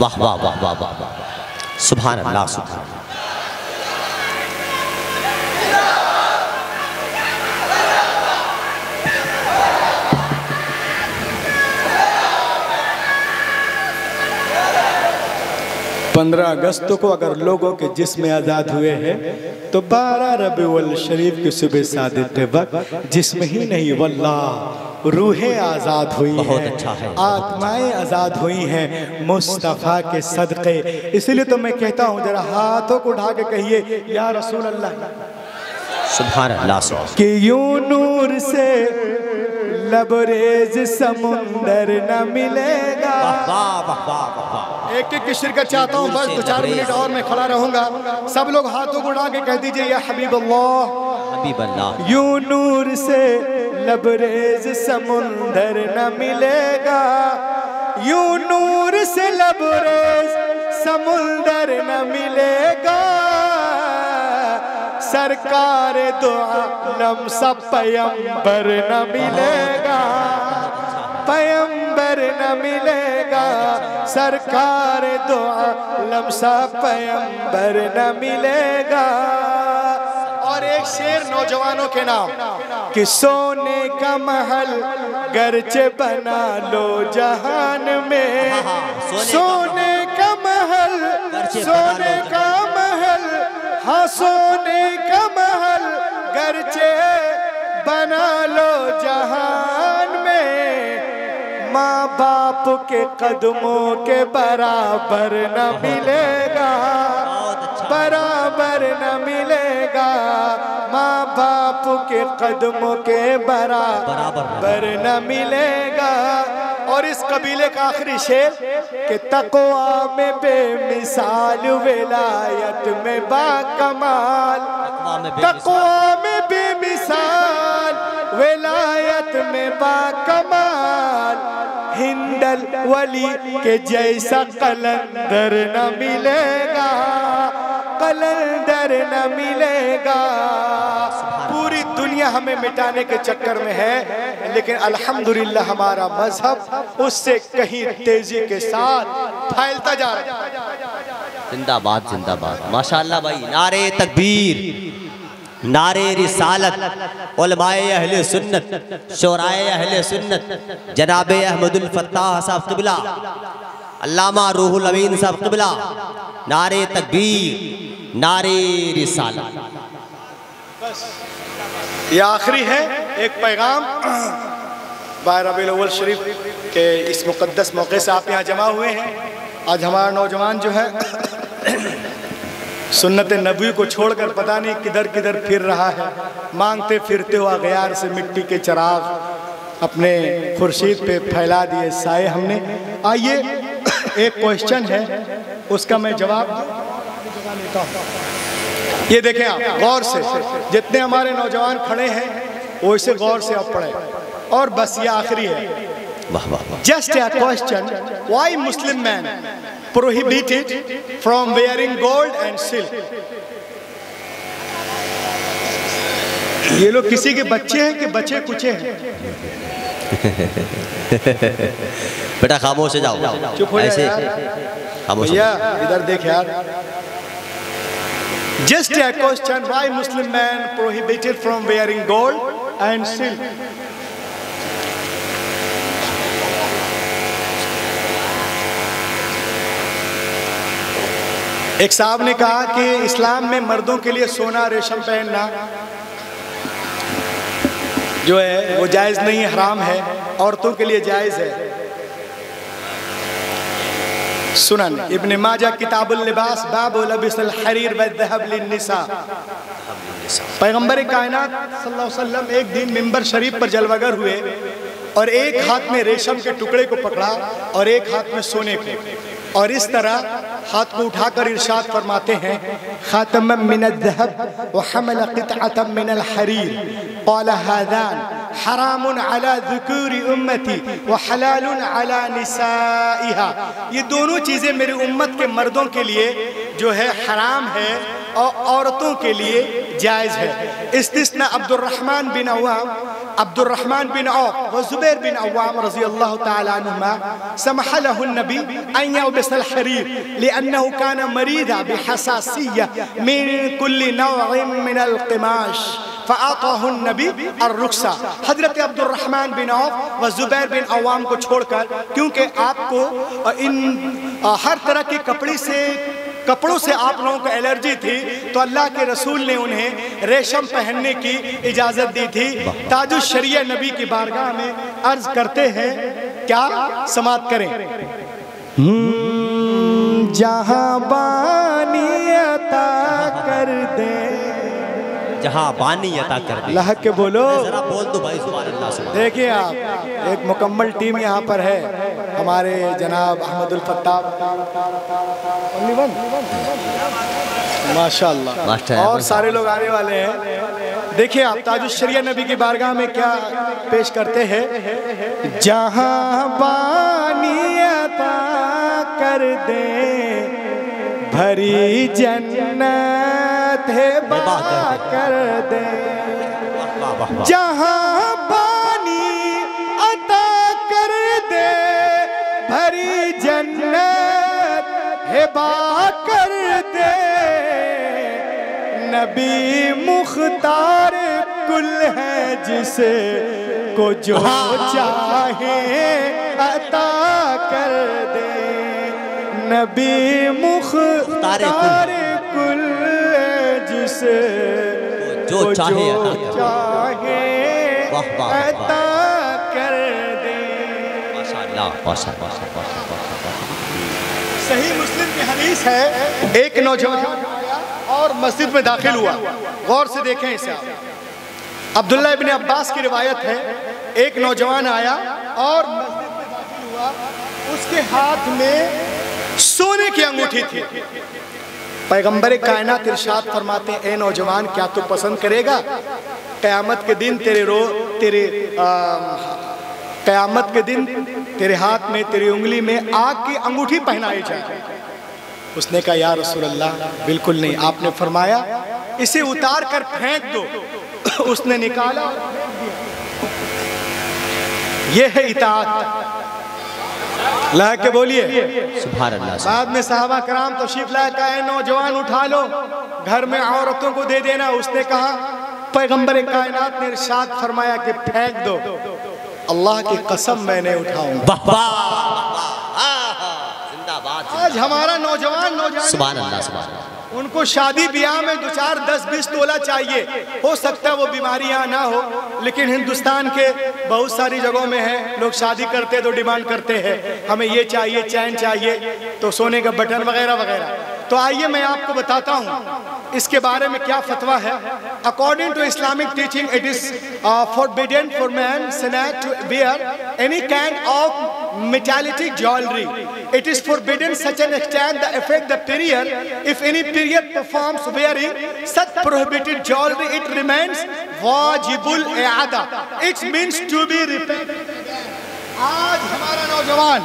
वाह वाह वाह वाह वाह वाह, सुभान अल्लाह सुभान अल्लाह। 15 अगस्त को अगर लोगों के जिस्म आज़ाद हुए हैं तो 12 रबीउल शरीफ के सुबह सादित वक्त जिसमें ही नहीं वल्लाह रूहें आज़ाद हुई हैं, बहुत अच्छा है, आत्माएं आज़ाद हुई हैं मुस्तफ़ा के सदक़े। इसलिए तो मैं कहता हूँ, जरा हाथों को उठा के कहिए या रसूल अल्लाह, सुभान अल्लाह। कि यूं नूर से लबरेज समुंदर न मिलेगा। एक एक शिरकत चाहता हूँ, बस 2-4 मिनट और मैं खड़ा रहूंगा। सब लोग हाथों को उठा के कह दीजिए या हबीब अल्लाह, हबीब अल्लाह। यूं नूर से लबरेज समुंदर न मिलेगा, यूं नूर से लबरेज समुंदर न मिलेगा, सरकार दो आलम सब पैगंबर न मिलेगा, पैगंबर न मिलेगा, सरकार दो आलम सब पैगंबर न मिलेगा। और एक शेर नौजवानों के नाम कि सोने का महल गरचे बना लो जहान में, सोने का महल, सोने का महल, हाँ सोने का महल गरचे बना लो जहान में, माँ बाप के कदमों के बराबर न मिलेगा, बराबर न मिलेगा, माँ बाप के कदमों के बराबर न मिलेगा। और इस कबीले का आखिरी शेर के तकवा में बेमिसाल, विलायत में बाकमाल, तक़वा में बेमिसाल, विलायत में बाकमाल, हिंदल वली के जैसा कलंदर न मिलेगा, कलंदर न मिलेगा। पूरी दुनिया हमें मिटाने के चक्कर में है, लेकिन अल्हम्दुलिल्लाह हमारा मजहब उससे कहीं तेजी के साथ फैलता जा रहा है। जिंदाबाद जिंदाबाद, माशाल्लाह भाई। नारे तकबीर, नारे रिसालत, उलमाए अहले सुन्नत, शोराए अहले सुन्नत, जनाबे अहमदुल फत्ताह साहब क़िबला, अल्लामा रूहुल अमीन साहब क़िबला। नारे तकबीर, नारे रिसालत। बस ये आखिरी है एक पैगाम। 12 रबीउल अव्वल शरीफ के इस मुक़द्दस मौके से आप यहाँ जमा हुए हैं। आज हमारा नौजवान जो है सुन्नत नबी को छोड़कर पता नहीं किधर किधर फिर रहा है, मांगते फिरते हुआ गयार से मिट्टी के चिराग अपने खुर्शीद पे फैला दिए साए हमने। आइए, एक क्वेश्चन है उसका मैं जवाब देता हूँ। ये देखें आप गौर से, जितने हमारे नौजवान खड़े हैं वो इसे गौर से आप पढ़ें। और बस ये आखिरी है। Just a question, why Muslim man prohibited from wearing gold and silk? ये लोग किसी के बच्चे हैं कि बच्चे कुचे हैं? बेटा खामोश हो जाओ, चुप हो जाओ भैया, इधर देख यार। Just a question, why Muslim man prohibited from wearing gold and silk? एक साहब ने कहा कि इस्लाम में मर्दों के लिए सोना रेशम पहनना जो है वो जायज़ नहीं है, हराम है, औरतों के लिए जायज़ है। सुनन इब्न माजा किताबुल लिबास बाब लबिसल हरीर व ज़हब लिन्निसा। पैगम्बर कायनात सल्लल्लाहु अलैहि वसल्लम एक दिन मिंबर शरीफ पर जलवागर हुए और एक हाथ में रेशम के टुकड़े को पकड़ा और एक हाथ में सोने को, और इस तरह हाथ को उठाकर इरशाद फरमाते हैं, खातम मिन अल-ज़हब व हमल क़ितअत मिन अल-हरीर क़ाल हाज़ान हरामुन अला ज़ुकूरी उम्मती व हलालुन अला निसाइहा। ये दोनों चीज़ें मेरी उम्मत के मर्दों के लिए जो है हराम है और औरतों के लिए जायज़ है। इस्तिस्ना अब्दुर्रहमान बिन अवाम व ज़ुबैर बिन अवाम रज़ी अल्लाह तआला अन्हुमा। समहा लहु नबी अन यलबसल हरीर लिअन्नहु काना मरीदा बिहसासिया मिन कुल्लि नौइन मिन अल-क़िमाश फ़अअताहु नबी अर-रुख्सा। हज़रत अब्दुर्रहमान बिन औफ व ज़ुबैर बिन अवाम को छोड़कर, क्योंकि आपको इन हर तरह के कपड़ों से आप लोगों को एलर्जी थी, तो अल्लाह के रसूल ने उन्हें रेशम पहनने की इजाज़त दी थी। ताजुश शरिया नबी की बारगाह में अर्ज करते हैं, क्या समाप्त करें? जहाँ बानी अता कर दे, जहाँ बानी अता कर दे, लहक के बोलो, जरा बोल दो भाई, सुभान अल्लाह। देखिए आप, एक मुकम्मल टीम यहाँ पर है, हमारे जनाब अहमदुल फत्ताह माशाल्लाह, और सारे लोग आने वाले हैं। देखिए आप ताजुशरिया नबी की बारगाह में क्या पेश करते हैं, जहाँ बानी अता कर दे भरी जन्नत है बा कर दे, जहाँ जन्नत हिबा कर दे नबी मुख्तार कुल है जिसे को जो चाहे अता कर दे, नबी मुख्तार कुल जिसे जो चाहे अता कर दे। सही मुस्लिम की हदीस है। एक नौजवान और मस्जिद में दाखिल हुआ, गौर से देखें इसे आप। अब्दुल्लाह इब्ने अब्बास की रिवायत है, एक नौजवान आया और मस्जिद में दाखिल हुआ, उसके हाथ में सोने की अंगूठी थी। पैगंबर कायनात इरशाद फरमाते हैं, ए नौजवान क्या तू पसंद करेगा क़यामत के दिन तेरे हाथ में तेरी उंगली में आग की अंगूठी पहनाई जाए। उसने कहा या रसूल अल्लाह बिल्कुल नहीं। आपने फरमाया इसे उतार कर फेंक दो। उसने निकाला। ये है इताअत। ला के बोलिए सुभान अल्लाह। बाद में सहाबा कराम तशरीफ लाए, कहा नौजवान उठा लो, घर में औरतों को दे देना। उसने कहा पैगंबर कायनात ने इरशाद फरमाया कि फेंक दो। अल्लाह की कसम मैंने उठाऊंगा। आज हमारा नौजवान सुभान अल्लाह सुभान अल्लाह, उनको शादी ब्याह में दो चार 10-20 तोला चाहिए। हो सकता है वो बीमारियां ना हो, लेकिन हिंदुस्तान के बहुत सारी जगहों में है लोग शादी करते तो डिमांड करते हैं हमें ये चाहिए, चैन चाहिए, तो सोने का बटन वगैरह वगैरह। तो आइए मैं आपको बताता हूँ इसके बारे में क्या फतवा है। According to Islamic teaching it is forbidden for man सनैट to wear any kind of metallic jewellery. It is forbidden such an extend the effect the period if any period performs wearing such prohibited jewellery it remains वाजिबुल इआदा। It means to be repeated. आज हमारा नौजवान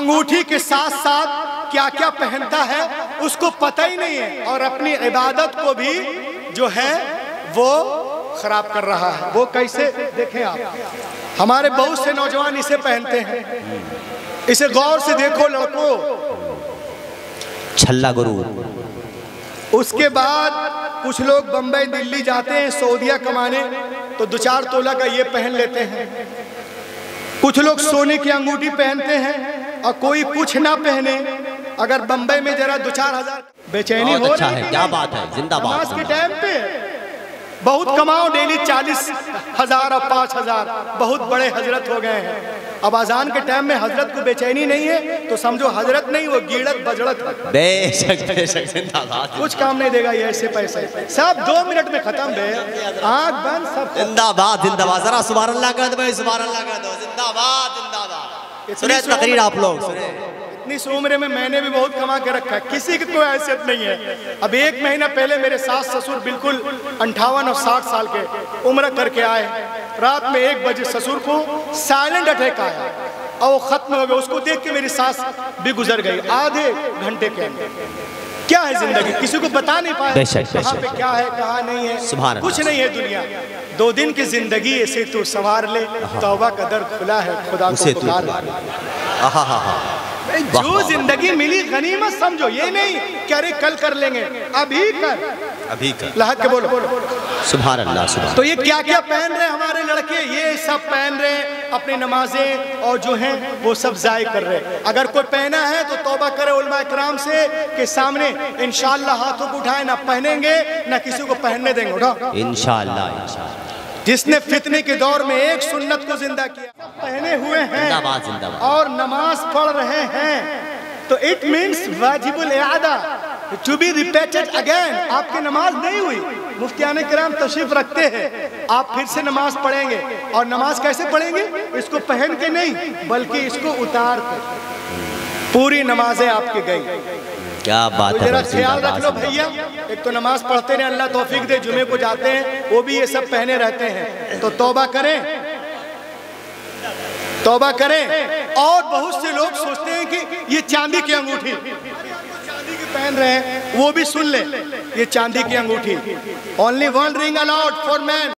अंगूठी के साथ साथ क्या क्या पहनता है उसको पता ही नहीं है, और अपनी इबादत को भी जो है वो खराब कर रहा है। वो कैसे देखें आप, हमारे बहुत से नौजवान इसे पहनते हैं। इसे गौर से देखो लड़को, छल्ला गुरु। उसके बाद कुछ लोग बम्बई दिल्ली जाते हैं सऊदिया कमाने, तो 2-4 तोला का ये पहन लेते हैं। कुछ लोग सोने की अंगूठी पहनते हैं, और कोई कुछ ना पहने। अगर बंबई में जरा 2-4 हजार बेचैनी हो रही है, क्या बात है, जिंदाबाद। आज के टाइम पे बहुत कमाओ डेली 40,000 और 5,000, बहुत बड़े हजरत हो गए हैं। अब अजान के टाइम में हजरत को बेचैनी नहीं है तो समझो हजरत नहीं, वो गीड़त बजड़त। कुछ काम नहीं देगा ये, ऐसे पैसे सब 2 मिनट में खत्म है। आग बंद सब। जिंदाबाद जिंदाबाद। जरा सुभान अल्लाह कह दो, सुभान अल्लाह कह दो। जिंदाबाद जिंदाबाद। सुने तकरीर आप लोग। इतनी सी उम्र में मैंने भी बहुत कमा के रखा है, किसी की कोई हैसियत नहीं है। अब 1 महीना पहले मेरे सास ससुर बिल्कुल 58 और 60 साल के उम्र करके आए। रात में 1 बजे ससुर को साइलेंट अटैक आया और वो खत्म हो गया। उसको देख के मेरी सास भी गुजर गई आधे घंटे के अंदर। क्या है जिंदगी, किसी को बता नहीं पाया कहाँ पे क्या है कहाँ नहीं है। कुछ नहीं है दुनिया, 2 दिन की जिंदगी ऐसे तू संवार ले। तौबा का दर खुला है, खुदा को पुकार ले। जो जिंदगी मिली गनीमत समझो, ये नहीं कि अरे कल कर लेंगे, अभी कर, अभी कर। लहक के बोलो सुभान अल्लाह सुभान। तो ये क्या क्या पहन रहे हमारे लड़के, ये सब पहन रहे अपनी नमाजें, और जो हैं वो सब जाय कर रहे। अगर कोई पहना है तो तौबा करे उलमा इकराम से के सामने, इंशाल्लाह हाथों को उठाए, ना पहनेंगे ना किसी को पहनने देंगे। उठाओ इंशाल्लाह। जिसने फितने के दौर में एक सुन्नत को जिंदा किया, पहने हुए हैं और नमाज पढ़ रहे हैं, तो इट मीन्स वाजिबुल इआदा टू बी रिपीटेड अगेन। आपकी नमाज नहीं हुई, मुफ्तियाने किराम तशरीफ रखते हैं, आप फिर से नमाज पढ़ेंगे। और नमाज कैसे पढ़ेंगे, इसको पहन के नहीं बल्कि इसको उतार कर। पूरी नमाजें आपकी गई। क्या बात है, ख्याल रख लो भैया। एक तो नमाज पढ़ते रहे, अल्लाह तौफीक दे, जुमे को जाते हैं वो भी ये सब पहने रहते हैं, तो तौबा करें, तौबा करें। और बहुत से लोग सोचते हैं कि ये चांदी की अंगूठी पहन रहे हैं, वो भी सुन ले, ये चांदी की अंगूठी। Only 1 ring allowed for man.